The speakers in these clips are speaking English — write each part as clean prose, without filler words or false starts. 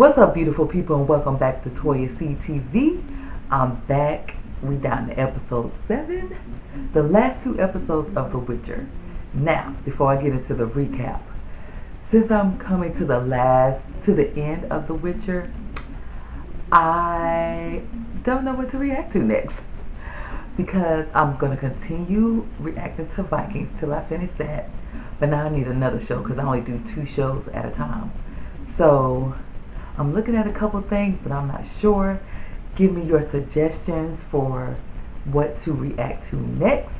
What's up, beautiful people, and welcome back to Toya CTV. I'm back. We down to episode 7, the last 2 episodes of The Witcher. Now, before I get into the recap, since I'm coming to the end of The Witcher, I don't know what to react to next, because I'm going to continue reacting to Vikings till I finish that. But now I need another show, because I only do 2 shows at a time. So I'm looking at a couple things, but I'm not sure. Give me your suggestions for what to react to next,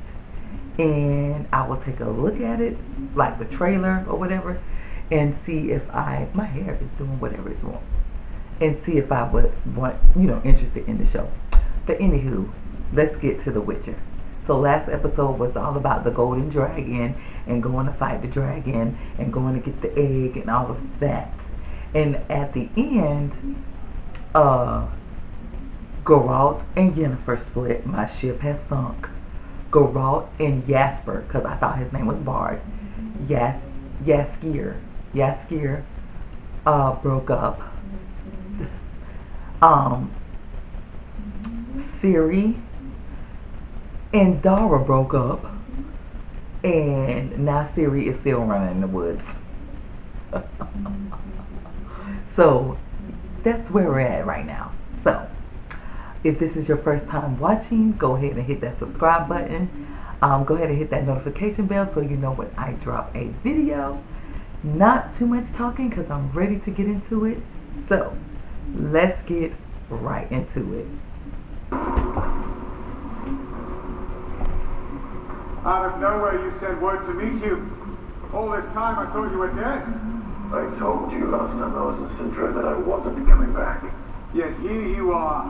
and I will take a look at it, like the trailer or whatever, and see if my hair is doing whatever it's on, and see if I would want, interested in the show. But anywho, let's get to The Witcher. So last episode was all about the golden dragon and going to fight the dragon and going to get the egg and all of that. And at the end, Geralt and Yennefer split. My ship has sunk. Geralt and Jasper, because I thought his name was Bard, Yaskier broke up. Ciri and Dara broke up, and now Ciri is still running in the woods. So that's where we're at right now. So if this is your first time watching, go ahead and hit that subscribe button. Go ahead and hit that notification bell so you know when I drop a video. Not too much talking, because I'm ready to get into it. So let's get right into it. Out of nowhere you sent word to meet you. All this time I thought you were dead. I told you last time I was in Cintra that I wasn't coming back. Yet here you are.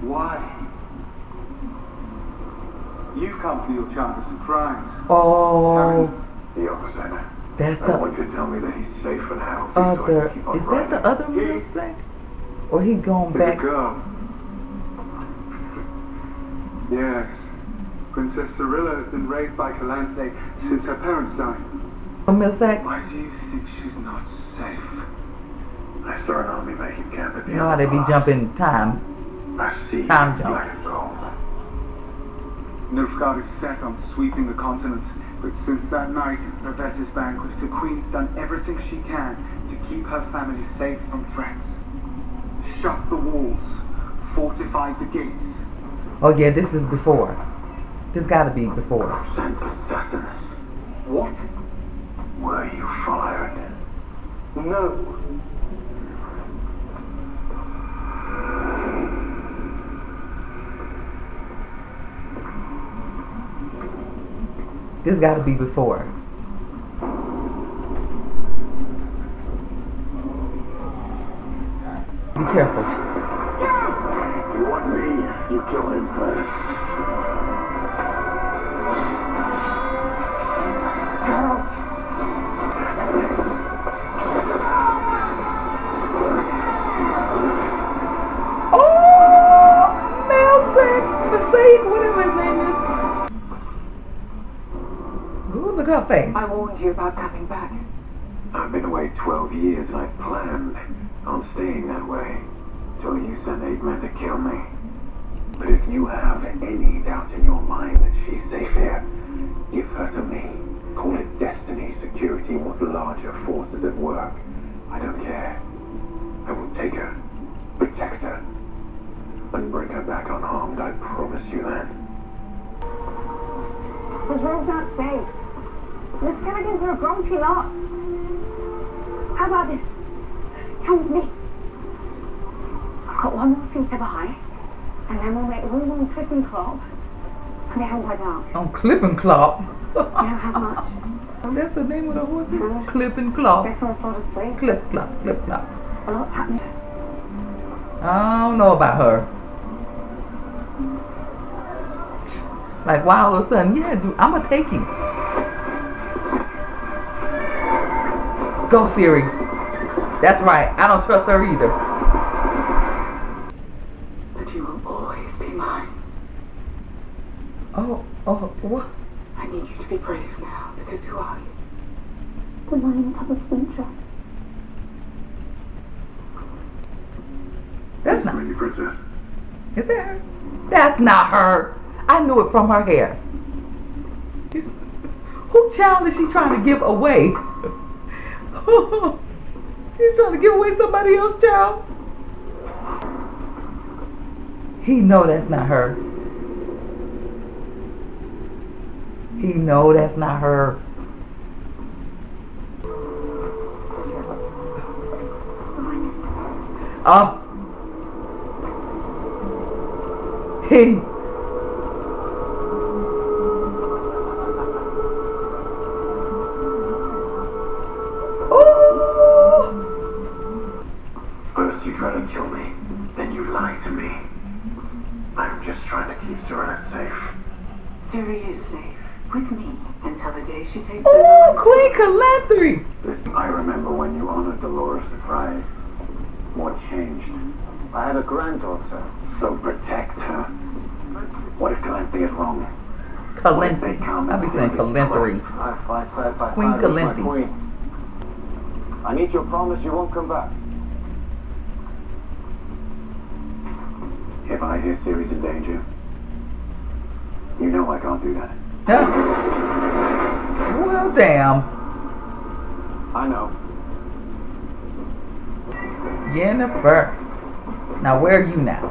Why? You've come for your charm of surprise. Oh. Harry, the opposite. I want you to tell me that he's safe and healthy, so I can keep on riding. Is that the other man's thing? Or he gone back? It's a girl. Yes. Princess Cirilla has been raised by Calanthe since her parents died. Why do you think she's not safe? I saw an army making camp at the end. They be jumping time. I see. Time jump. Black and gold. Nilfgaard is set on sweeping the continent, but since that night at Revetta's banquet, the Queen's done everything she can to keep her family safe from threats. Shut the walls, fortified the gates. Oh yeah, this is before. This gotta be before. Sent assassins. What? Were you fired? No. This gotta be before. Be careful. You want me? You kill him first. Geralt. Thing. I warned you about coming back. I've been away 12 years and I planned on staying that way till you sent 8 men to kill me. But if you have any doubt in your mind that she's safe here, give her to me. Call it destiny, security, what larger force is at work. I don't care. I will take her, protect her, and bring her back unharmed. I promise you that. The drone's not safe. Miss Kelligans are a grumpy lot. How about this? Come with me. I've got 1 more thing to buy, and then we'll make room on Clip and Clop. And they haven't got dark. On Clip and Clop? You don't have much. That's the name of the horse? No. Clip and Clop. Best one fall asleep. Clip, Clop, Clip, Clop. A lot's happened. I don't know about her. Like, why all of a sudden, yeah, dude, I'm going to take you. Go, Ciri. That's right. I don't trust her either. But you will always be mine. What? I need you to be brave now, because who are you? The Lion Cub of Cintra. princess. Is that her? That's not her. I knew it from her hair. Who child is she trying to give away? She's trying to give away somebody else's child. He know that's not her. He know that's not her. First you try to kill me, then you lie to me. I'm just trying to keep Ciri safe. Ciri is safe with me until the day she takes. Oh, Queen Calanthe! This I remember when you honored Dolores' prize. What changed? I had a granddaughter. So protect her. What if Calanthe is wrong? Calanthe. I'll be saying Calanthe. I fight side by Queen side Calanthe. With my queen. I need your promise you won't come back. If I hear Ciri's in danger, you know I can't do that. Huh? Well, damn. I know. Yennefer. Now, where are you now?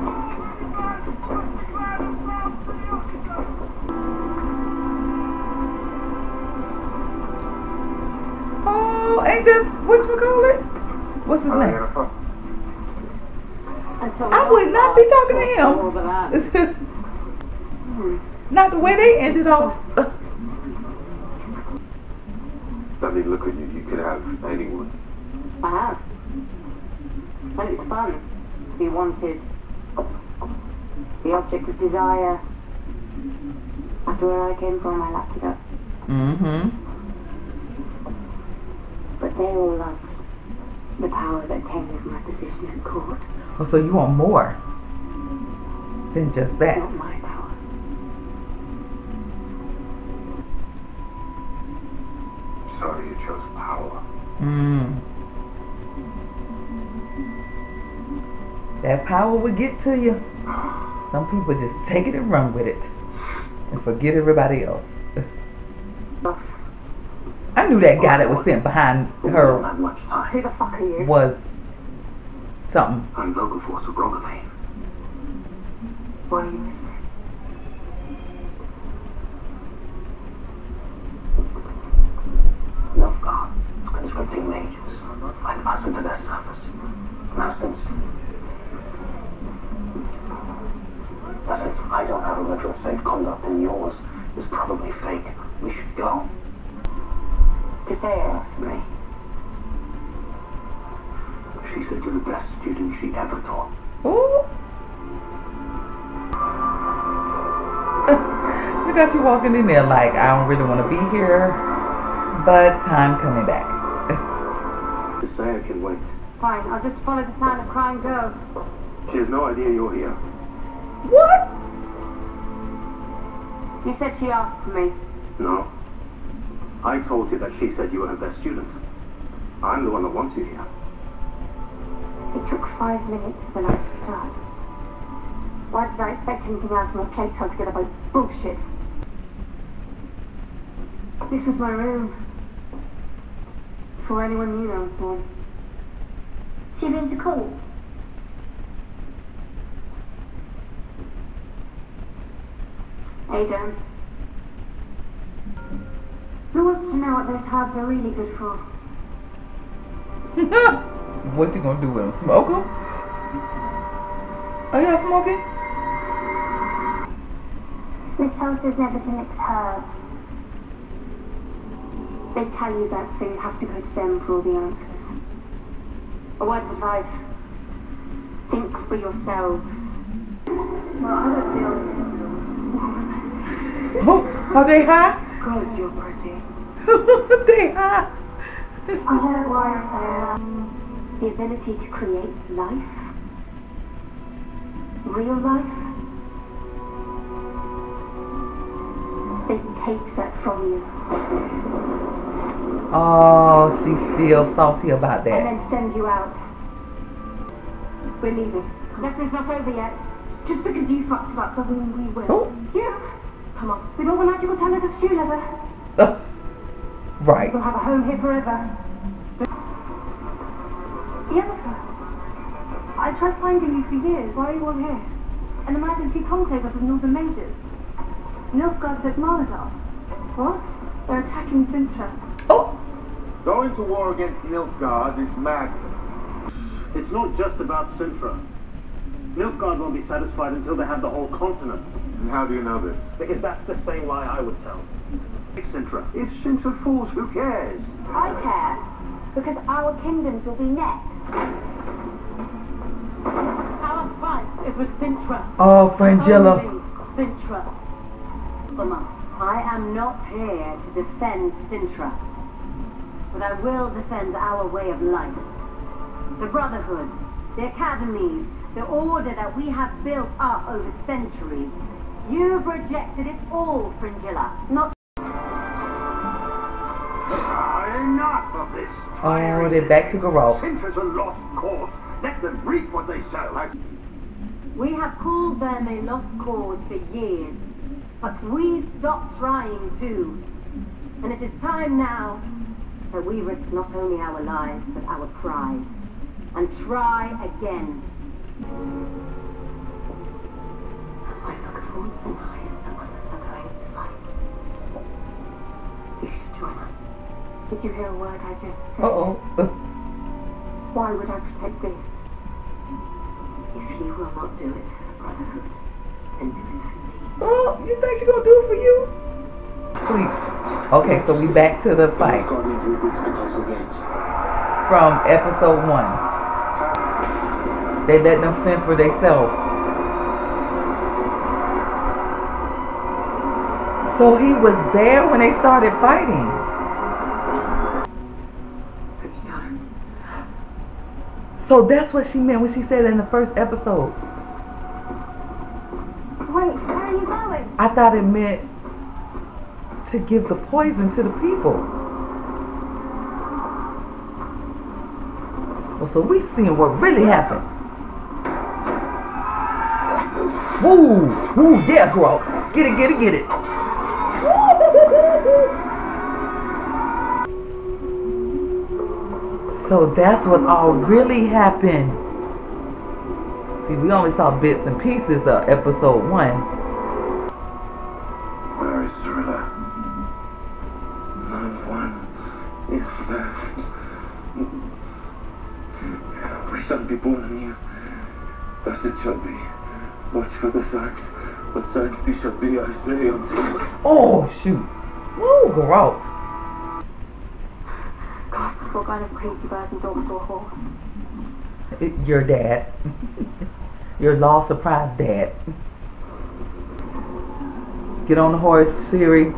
Oh, ain't this whatchamacallit? What's his name? I would not be talking to him. Not the way they ended off. I mean, look at you. You could have anyone. I have. But it's fun. Be wanted. The object of desire. After where I came from, I lapped it up. But they all loved the power that came with my position at court. Oh, so you want more than just that. Not my power. Sorry, you chose power. That power would get to you. Some people just take it and run with it and forget everybody else. I knew that guy that was sitting behind her Who the fuck are you? Was something. I'm vocal for what's wrong with me. What are you whispering? Nilfgaard is conscripting mages like us into their service. Now since I don't have a letter of safe conduct and yours is probably fake, we should go. Desire asked me. She said you're the best student she ever taught. Ooh. Look at you walking in there like, I don't really want to be here, but I'm coming back. Desire can wait. Fine, I'll just follow the sound of crying girls. She has no idea you're here. What? You said she asked me. No. I told you that she said you were her best student. I'm the one that wants you here. It took 5 minutes for the lights to start. Why did I expect anything else from a place held together by bullshit? This was my room. Before anyone knew I was born. She meant to call. Aidan. Who wants to know what those herbs are really good for? What you gonna do with them? Smoke them? Are y'all smoking? This house is never to mix herbs. They tell you that, so you have to go to them for all the answers. A word of advice. Think for yourselves. Well, I don't feel... What was I saying? Oh, are they high? Gods, you're pretty. They are. I don't worry about the ability to create life. Real life. They take that from you. Oh, she's still salty about that. And then send you out. We're leaving. This is not over yet. Just because you fucked it up doesn't mean we will. Oh. You? Come on. With all the magical talent of shoe leather. Right. We'll have a home here forever. Yennefer, I tried finding you for years. Why are you all here? An emergency conclave of the Northern Mages. Nilfgaard took Marnadal. What? They're attacking Cintra. Oh! Going to war against Nilfgaard is madness. It's not just about Cintra. Nilfgaard won't be satisfied until they have the whole continent. And how do you know this? Because that's the same lie I would tell. Cintra. If Cintra falls, who cares? I care, because our kingdoms will be next. Our fight is with Cintra. Oh, Fringilla. Cintra. I am not here to defend Cintra, but I will defend our way of life. The Brotherhood, the academies, the order that we have built up over centuries. You've rejected it all, Fringilla. Not enough of this. Oh, they're back to Gorroth. Cintra's a lost cause. Let them reap what they sow. We have called them a lost cause for years, but we stopped trying to. And it is time now that we risk not only our lives, but our pride. And try again. That's why the performance and I and some others are going to fight. You should join us. Did you hear a word I just said? Why would I protect this? If you will not do it for the Brotherhood, then do it for me. Oh, you think she's gonna do it for you? Please. Okay, so we back to the fight. From episode 1. They let them fend for themselves. So he was there when they started fighting. So that's what she meant when she said in the first episode. Wait, where are you going? I thought it meant to give the poison to the people. Well, so we seen what really happened. Woo! Woo! Yeah, girl! Get it, get it, get it! So that's what all really happened. See, we only saw bits and pieces of episode 1. Where is Cirilla? No one is left. We shall be born anew. Thus it shall be. Watch for the signs. What signs these shall be, I say unto you. Oh, shoot. Woo, Geralt. What kind of crazy person dogs or horse? Your dad. Your law surprise dad. Get on the horse, Ciri.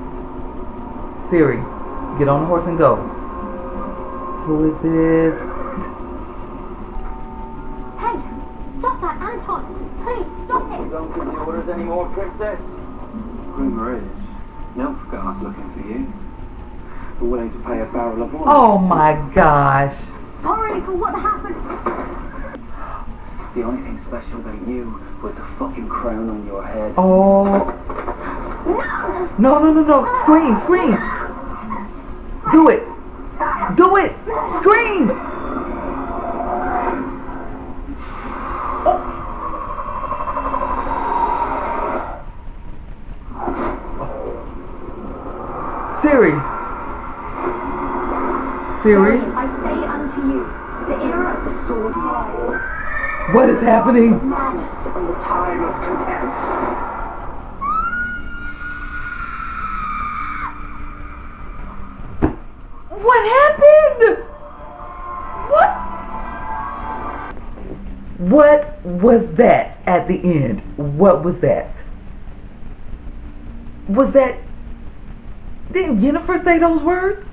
Ciri, get on the horse and go. Who is this? Hey, stop that, Anton. Please, stop it. Don't give me orders anymore, princess. Rumor is, Nilfgaard's looking for you. Willing to pay a barrel of oil. Oh my gosh. Sorry for what happened. The only thing special they knew was the fucking crown on your head. Oh. No, no, no, no. Scream, scream. Do it. Do it. Scream. Oh. Ciri. Ciri? I say unto you, the era of the sword. What is happening? Madness and the time of contempt. What happened? What? What was that at the end? What was that? Was that... Didn't Yennefer say those words?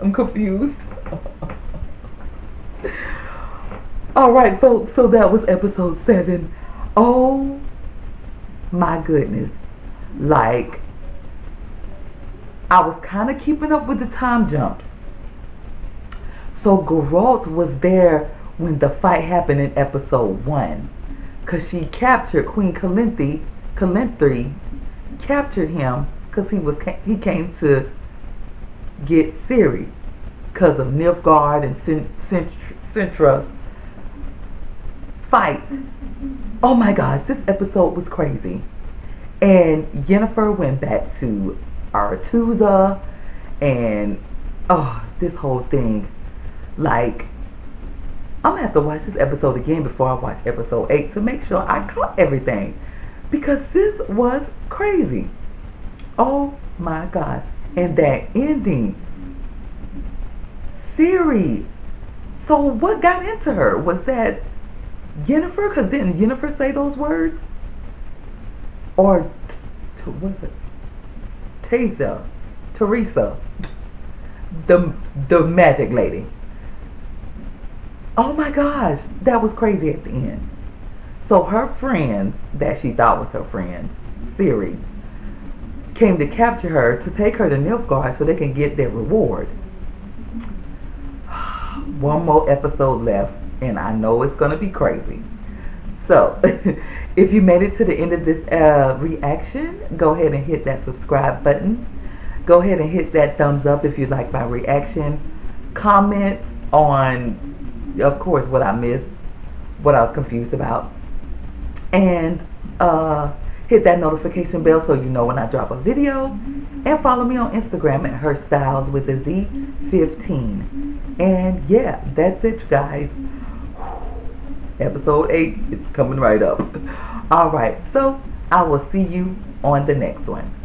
I'm confused. Alright, so that was episode 7. Oh my goodness. Like, I was kind of keeping up with the time jumps. So Geralt was there when the fight happened in episode 1. Because she captured Queen Calanthe, captured him because he came to get Ciri because of Nilfgaard and Cintra's fight. Oh my gosh, this episode was crazy. And Yennefer went back to Aretuza, and oh, this whole thing, like, I'm gonna have to watch this episode again before I watch episode 8 to make sure I caught everything, because this was crazy. Oh my gosh. And that ending, Ciri. So what got into her? Was that Yennefer? Because didn't Yennefer say those words? Or was it Teresa, the magic lady? Oh my gosh, that was crazy at the end. So her friends, that she thought was her friends, Ciri, came to capture her to take her to Nilfgaard so they can get their reward. One more episode left, and I know it's going to be crazy. So, if you made it to the end of this reaction, go ahead and hit that subscribe button. Go ahead and hit that thumbs up if you like my reaction. Comment on, of course, what I missed, what I was confused about. And hit that notification bell so you know when I drop a video. And follow me on Instagram at herstylez15. And yeah, that's it, guys. Episode 8, it's coming right up. All right, so I will see you on the next one.